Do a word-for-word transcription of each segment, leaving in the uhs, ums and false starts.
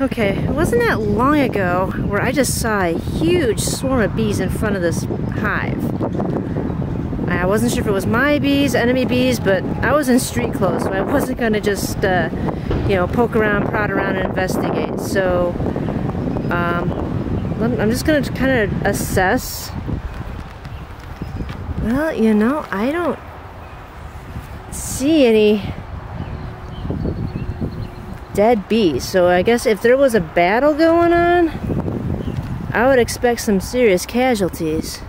Okay, it wasn't that long ago where I just saw a huge swarm of bees in front of this hive. I wasn't sure if it was my bees, enemy bees, but I was in street clothes, so I wasn't going to just, uh, you know, poke around, prod around, and investigate. So, um, I'm just going to kind of assess. Well, you know, I don't see any dead bees, so I guess if there was a battle going on, I would expect some serious casualties.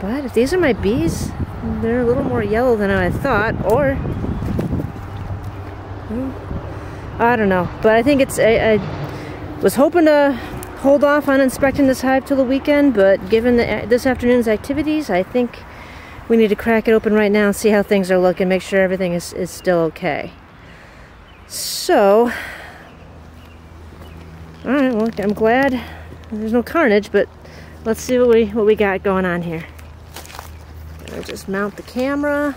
But if these are my bees, they're a little more yellow than I thought, or I don't know. But I think it's, I, I was hoping to hold off on inspecting this hive till the weekend, but given the, this afternoon's activities, I think we need to crack it open right now and see how things are looking, make sure everything is, is still okay. So, all right, well, I'm glad there's no carnage, but let's see what we, what we got going on here. I'll just mount the camera.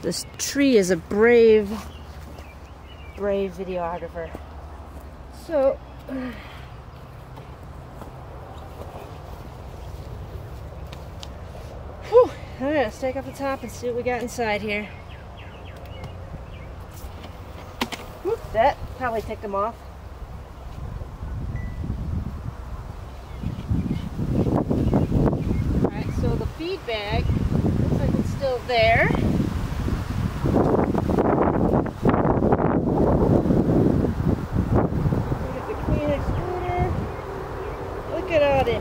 This tree is a brave, brave videographer. So, whew, all right, let's take up the top and see what we got inside here. Whoop, that probably ticked them off. All right, so the feed bag looks like it's still there.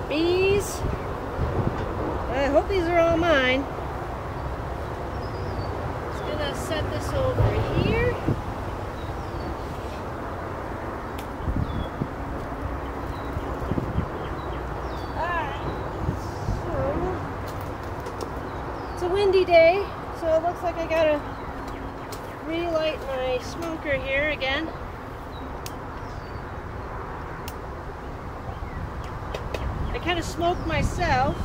Bees. I hope these are all mine. Just gonna set this over here. Alright, so it's a windy day, so it looks like I gotta relight my smoker here again. I kind of smoked myself.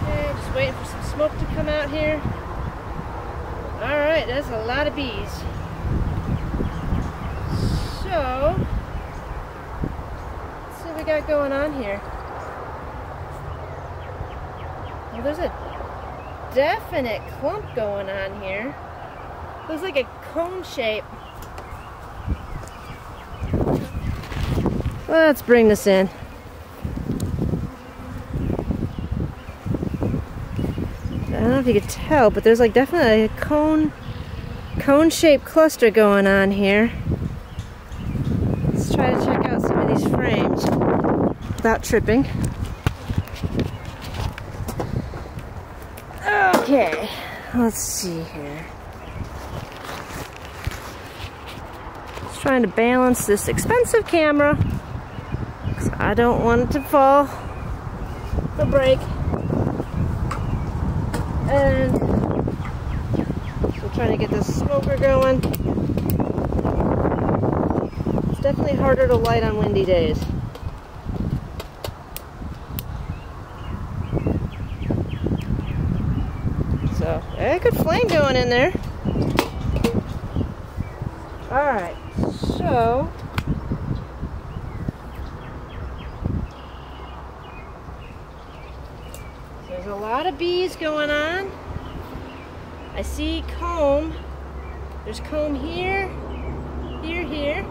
Okay, just waiting for some smoke to come out here. Alright, that's a lot of bees. So, let's see what we got going on here. Well, there's a definite clump going on here. Looks like a cone shape. Let's bring this in. I don't know if you could tell, but there's like definitely a cone, cone-shaped cluster going on here. Let's try to check out some of these frames without tripping. Okay, let's see here. Just trying to balance this expensive camera, because I don't want it to fall the break. And we're trying to get this smoker going. It's definitely harder to light on windy days. A good flame going in there. Alright, so there's a lot of bees going on. I see comb. There's comb here, here, here.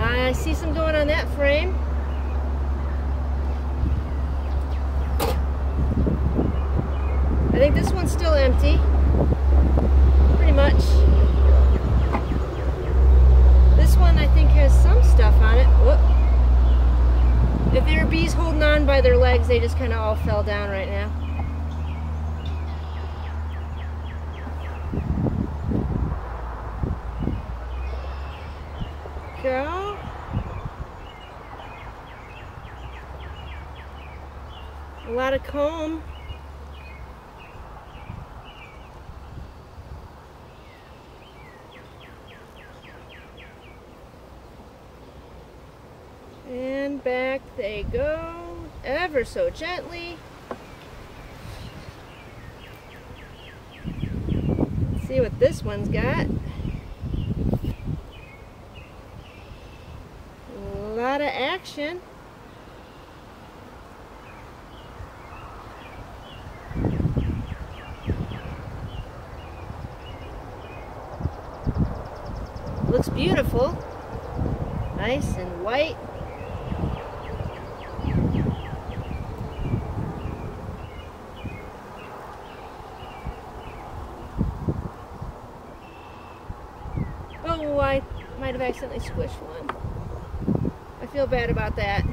I see some going on that frame. I think this one's still empty, pretty much. This one I think has some stuff on it. Whoop. If there were bees holding on by their legs, they just kind of all fell down right now. Go. A lot of comb. and back they go, ever so gently. Let's see what this one's got. A lot of action. Looks beautiful, nice and white. Oh, I might have accidentally squished one. I feel bad about that.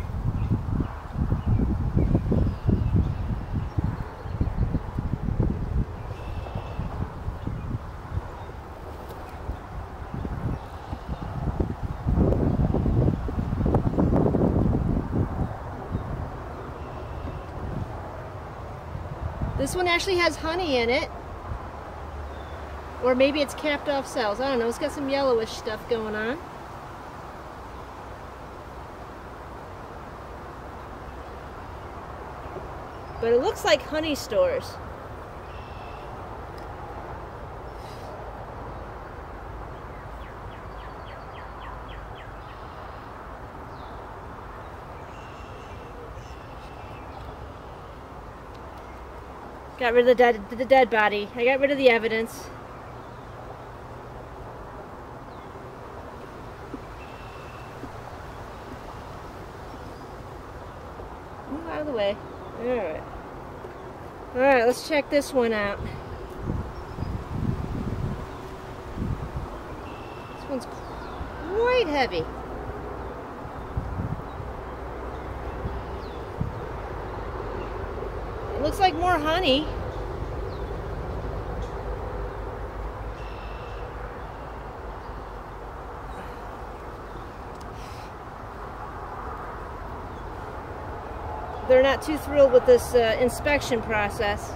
This one actually has honey in it, or maybe it's capped off cells. I don't know, it's got some yellowish stuff going on. But it looks like honey stores. Got rid of the dead, the dead body. I got rid of the evidence. Move out of the way. Alright. Alright, let's check this one out. This one's quite heavy. Looks like more honey. They're not too thrilled with this uh, inspection process.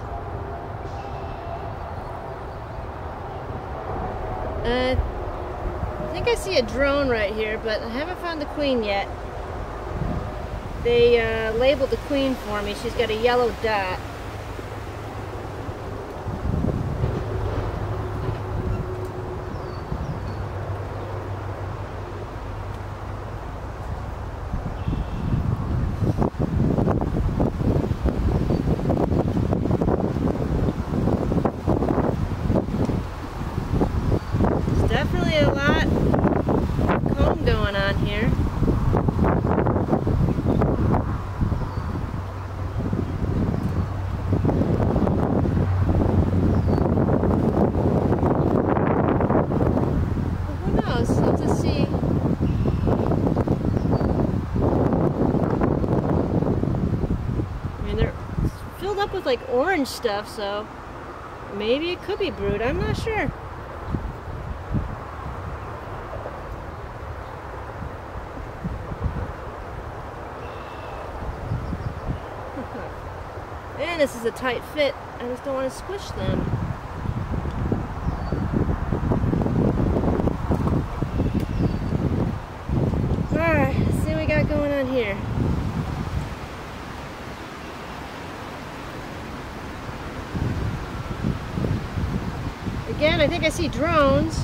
Uh, I think I see a drone right here, but I haven't found the queen yet. They uh, labeled the queen for me. She's got a yellow dot. There's definitely a lot of comb going on here. Up with like orange stuff, so maybe it could be brood. I'm not sure. Man, this is a tight fit. I just don't want to squish them. Alright, let's see what we got going on here. Again, I think I see drones.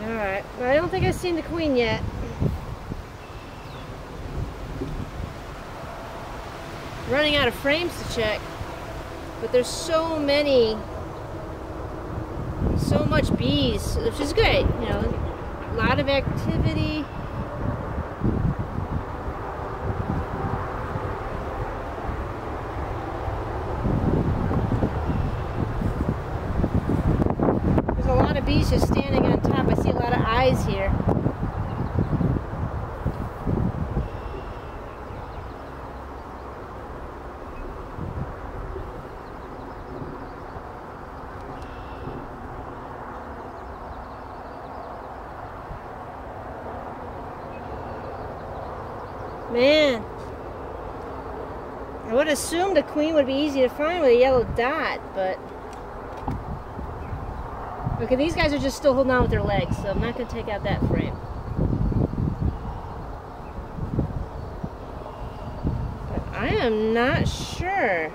All right, well, I don't think I've seen the queen yet. Running out of frames to check. But there's so many, so much bees, which is good, you know, a lot of activity. There's a lot of bees just standing on top. I see a lot of eyes here. Man. I would assume the queen would be easy to find with a yellow dot, but... Okay, these guys are just still holding on with their legs, so I'm not going to take out that frame. But I am not sure.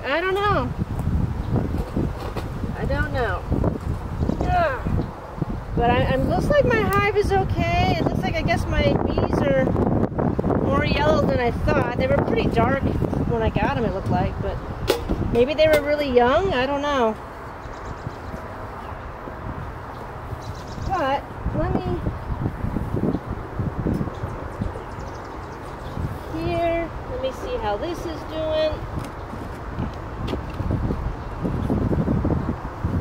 I don't know. I don't know. Yeah. But I, it looks like my hive is okay. It looks like I guess my bees are more yellow than I thought. They were pretty dark when I got them, it looked like. But maybe they were really young. I don't know. But let me... Here. Let me see how this is doing.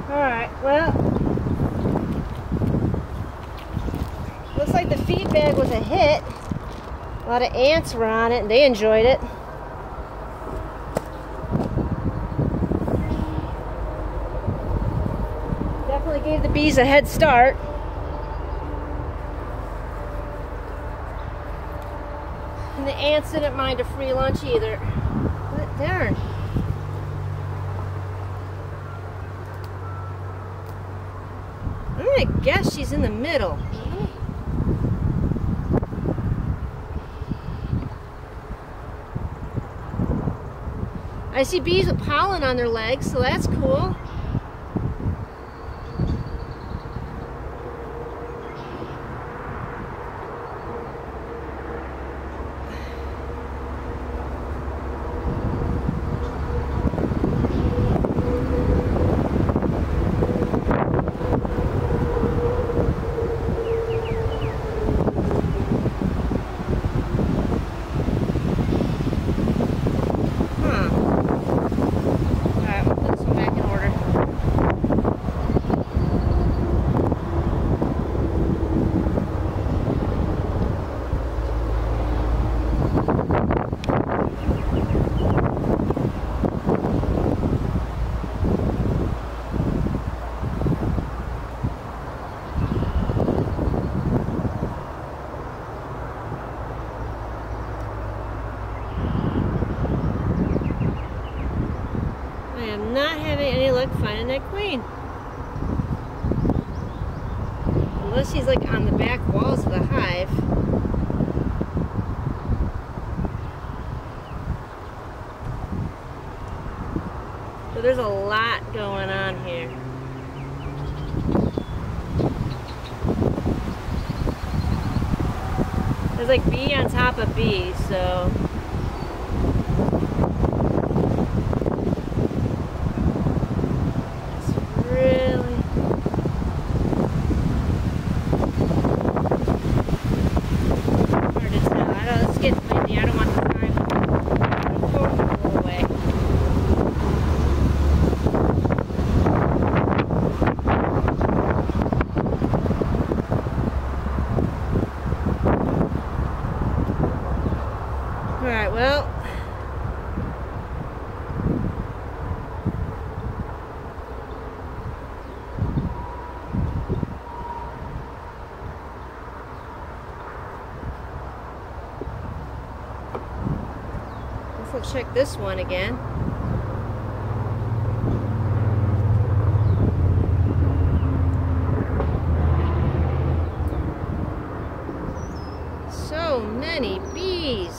Alright, well, looks like the feed bag was a hit. A lot of ants were on it and they enjoyed it. Definitely gave the bees a head start. And the ants didn't mind a free lunch either. But darn. I guess she's in the middle. Mm-hmm. I see bees with pollen on their legs, so that's cool. Finding that queen. Unless she's like on the back walls of the hive. So there's a lot going on here. There's like bee on top of bee, so... Let's check this one again. So many bees.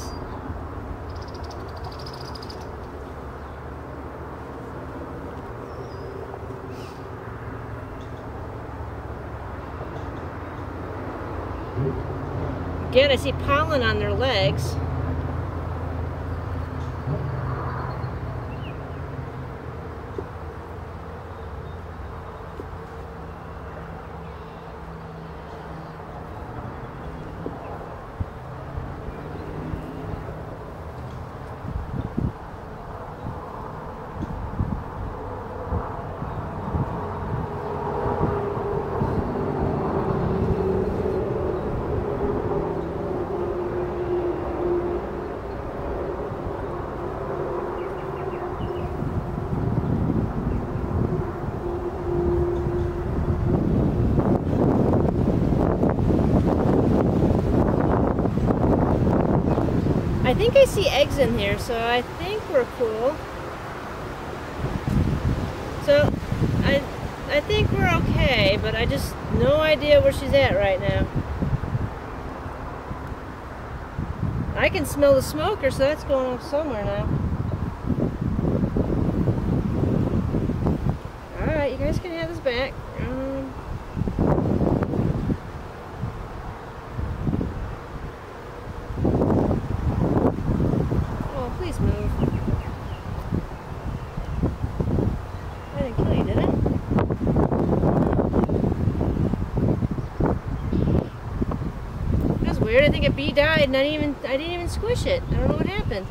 Again, I see pollen on their legs. I think I see eggs in here, so I think we're cool. So I I think we're okay, but I just no idea where she's at right now. I can smell the smoker, so that's going off somewhere now. Alright, you guys can have this back. Um, oh, please move. I didn't kill you, did I? Weird, I think a bee died and I didn't even I didn't even squish it. I don't know what happened.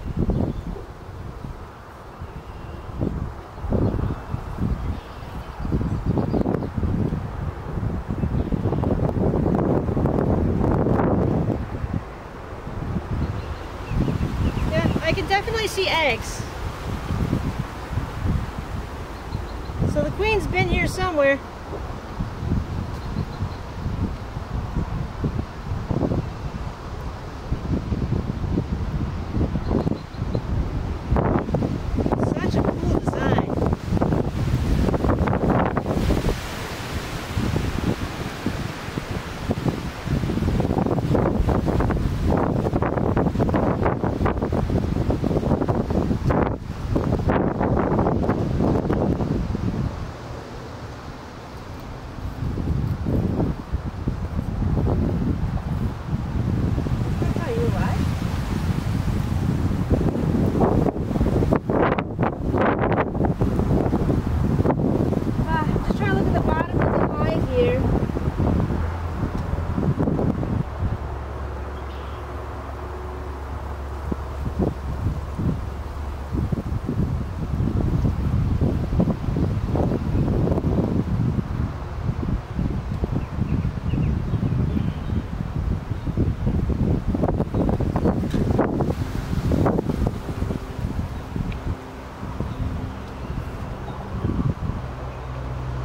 Yeah, I can definitely see eggs. So the queen's been here somewhere.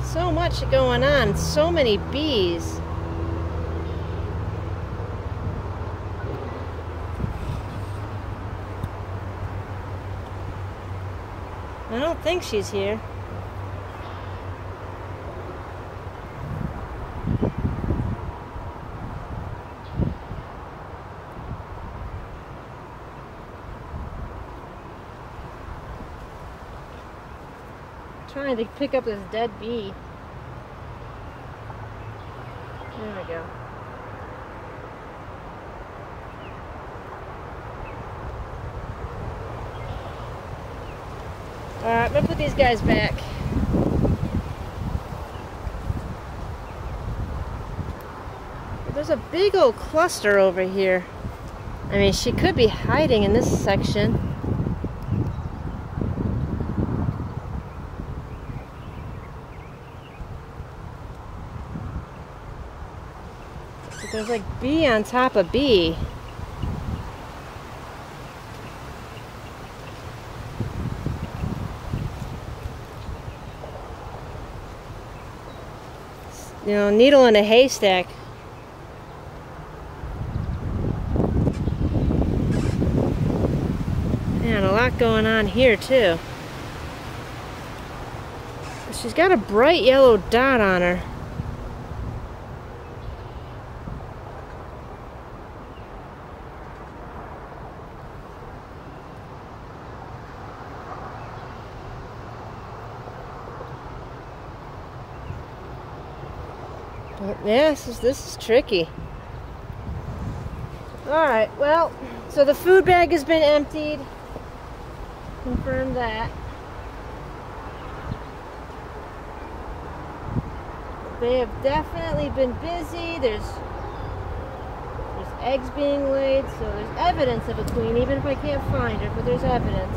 So much going on, so many bees. I don't think she's here. Trying to pick up this dead bee. There we go. Alright, I'm gonna put these guys back. There's a big old cluster over here. I mean, she could be hiding in this section. There's like bee on top of bee. You know, needle in a haystack. Man, a lot going on here too. She's got a bright yellow dot on her. Yeah, this is, this is tricky. Alright, well, so the food bag has been emptied. Confirm that. They have definitely been busy. There's, there's eggs being laid, so there's evidence of a queen, even if I can't find her, but there's evidence.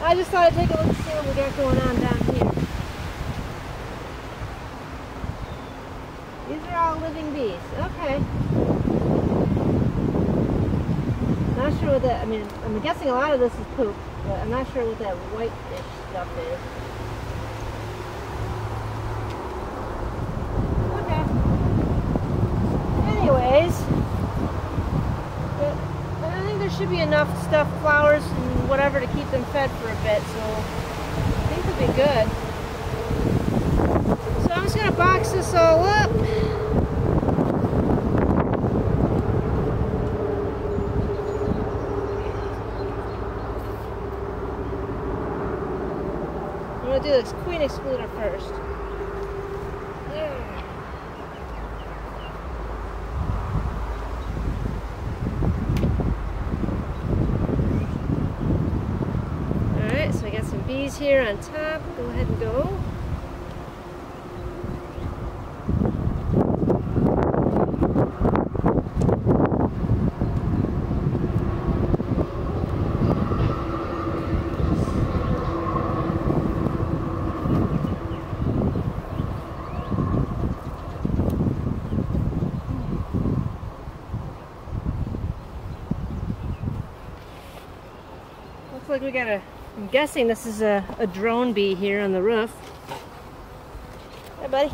I just thought I'd take a look and see what we got going on down here. These are all living bees. Okay. Not sure sure what that, I mean, I'm guessing a lot of this is poop, but I'm not sure what that whitefish stuff is. Okay. Anyways, but I think there should be enough stuff, flowers and whatever, to keep them fed for a bit, so I think they'll be good. So I'm just going to box this all up. I'm gonna do this queen excluder first. Yeah. Alright, so I got some bees here on top. Go ahead and go. Looks like we got a, I'm guessing this is a, a drone bee here on the roof. Hi, buddy.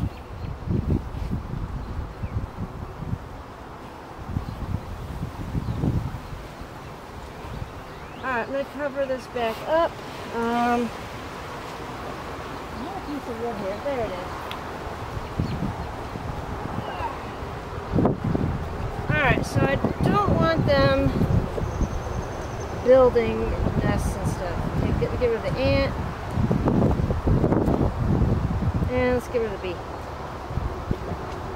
Alright, I'm going to cover this back up. Um, I have a piece of wood here. There it is. Alright, so I don't want them building nests and stuff. Okay, get, get rid of the ant. And let's get rid of the bee.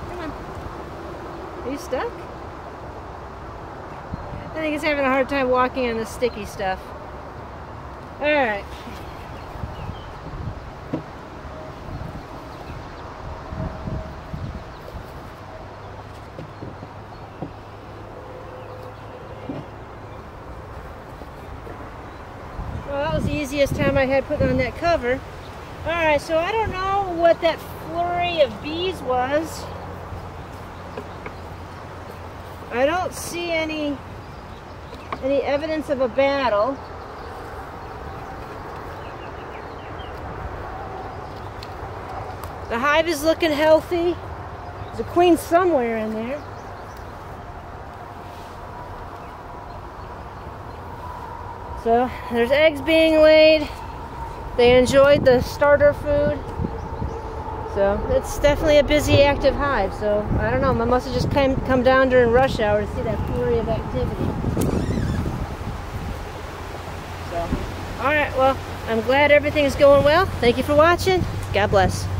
Come on. Are you stuck? I think it's having a hard time walking on this sticky stuff. Alright. Easiest time I had putting on that cover. Alright, so I don't know what that flurry of bees was. I don't see any any evidence of a battle. The hive is looking healthy. There's a queen somewhere in there. So there's eggs being laid. They enjoyed the starter food. So it's definitely a busy, active hive. So I don't know, I must have just come, come down during rush hour to see that flurry of activity. So, all right, well, I'm glad everything's going well. Thank you for watching. God bless.